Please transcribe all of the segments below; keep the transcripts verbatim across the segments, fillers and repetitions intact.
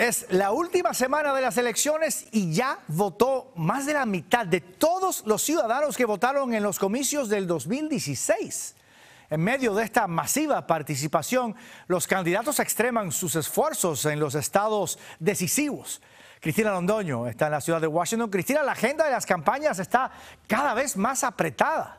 Es la última semana de las elecciones y ya votó más de la mitad de todos los ciudadanos que votaron en los comicios del dos mil dieciséis. En medio de esta masiva participación, los candidatos extreman sus esfuerzos en los estados decisivos. Cristina Londoño está en la ciudad de Washington. Cristina, la agenda de las campañas está cada vez más apretada.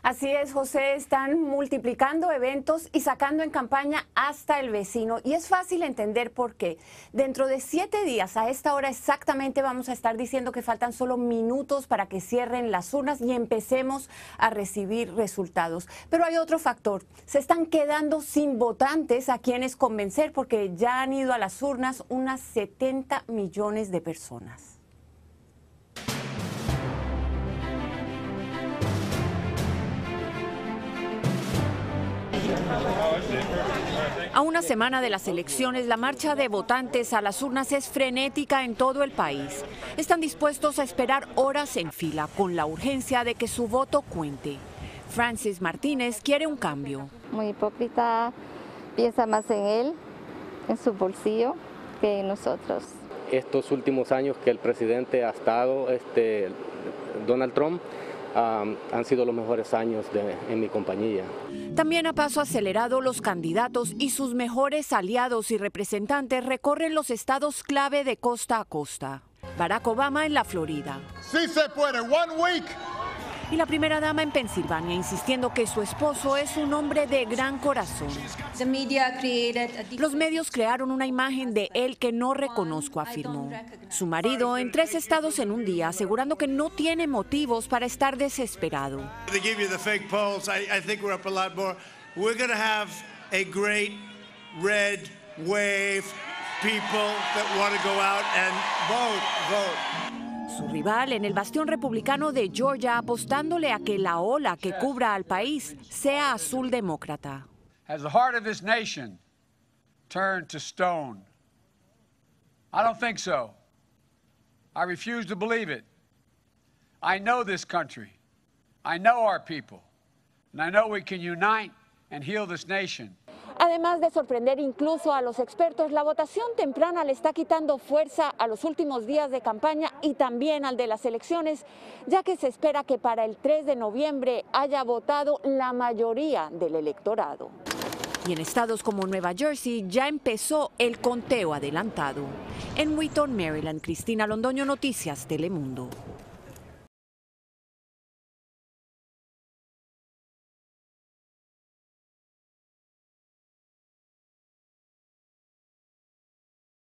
Así es, José, están multiplicando eventos y sacando en campaña hasta el vecino. Y es fácil entender por qué. Dentro de siete días, a esta hora exactamente, vamos a estar diciendo que faltan solo minutos para que cierren las urnas y empecemos a recibir resultados. Pero hay otro factor. Se están quedando sin votantes a quienes convencer porque ya han ido a las urnas unas setenta millones de personas. A una semana de las elecciones, la marcha de votantes a las urnas es frenética en todo el país. Están dispuestos a esperar horas en fila con la urgencia de que su voto cuente. Francis Martínez quiere un cambio. Muy hipócrita, piensa más en él, en su bolsillo, que en nosotros. Estos últimos años que el presidente ha estado, este, Donald Trump, Um, han sido los mejores años de, en mi compañía. También a paso acelerado los candidatos y sus mejores aliados y representantes recorren los estados clave de costa a costa. Barack Obama en la Florida. Sí se puede, one week. Y la primera dama en Pensilvania, insistiendo que su esposo es un hombre de gran corazón. Los medios crearon una imagen de él que no reconozco, afirmó. Su marido en tres estados en un día, asegurando que no tiene motivos para estar desesperado. Su rival en el bastión republicano de Georgia, apostándole a que la ola que cubra al país sea azul demócrata. Has the heart of this nation turned to stone? I don't think so. I refuse to believe it. I know this country. I know our people. And I know we can unite and heal this nation. Además de sorprender incluso a los expertos, la votación temprana le está quitando fuerza a los últimos días de campaña y también al de las elecciones, ya que se espera que para el tres de noviembre haya votado la mayoría del electorado. Y en estados como Nueva Jersey ya empezó el conteo adelantado. En Wheaton, Maryland, Cristina Londoño, Noticias Telemundo.